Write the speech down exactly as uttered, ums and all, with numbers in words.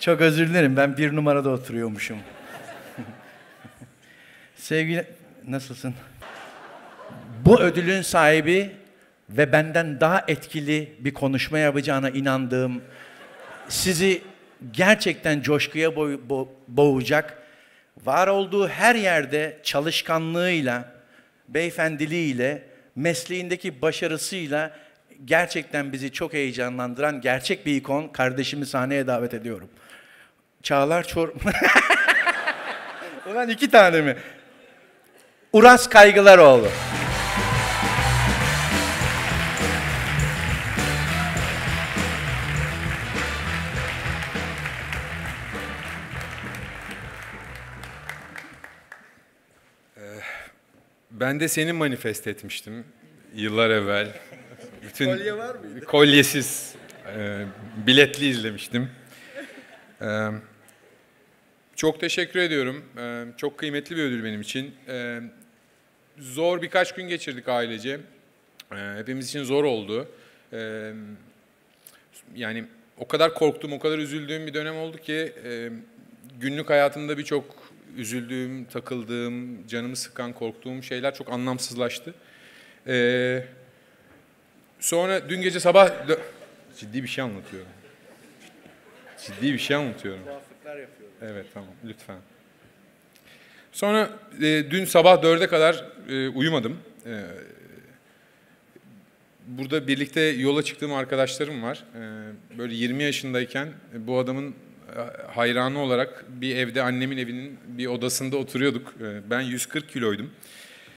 Çok özür dilerim, ben bir numarada oturuyormuşum. Sevgili... Nasılsın? Bu ödülün sahibi ve benden daha etkili bir konuşma yapacağına inandığım, sizi gerçekten coşkuya bo bo boğacak, var olduğu her yerde çalışkanlığıyla, beyefendiliğiyle, mesleğindeki başarısıyla gerçekten bizi çok heyecanlandıran gerçek bir ikon kardeşimi sahneye davet ediyorum. Çağlar Çor... Ulan iki tane mi? Uraz Kaygılaroğlu. Ben de seni manifest etmiştim yıllar evvel. Bütün kolye var mıydı? Kolyesiz, e, biletli izlemiştim. E, çok teşekkür ediyorum. E, çok kıymetli bir ödül benim için. E, zor birkaç gün geçirdik ailece. E, hepimiz için zor oldu. E, yani o kadar korktum, o kadar üzüldüğüm bir dönem oldu ki e, günlük hayatımda birçok üzüldüğüm, takıldığım, canımı sıkan, korktuğum şeyler çok anlamsızlaştı. Ee, sonra dün gece sabah... Ciddi bir şey anlatıyorum. Ciddi bir şey anlatıyorum. Muhafıklar yapıyorum. Evet, tamam, lütfen. Sonra e, dün sabah dörde kadar e, uyumadım. E, burada birlikte yola çıktığım arkadaşlarım var. E, böyle yirmi yaşındayken e, bu adamın hayranı olarak bir evde, annemin evinin bir odasında oturuyorduk. Ben yüz kırk kiloydum.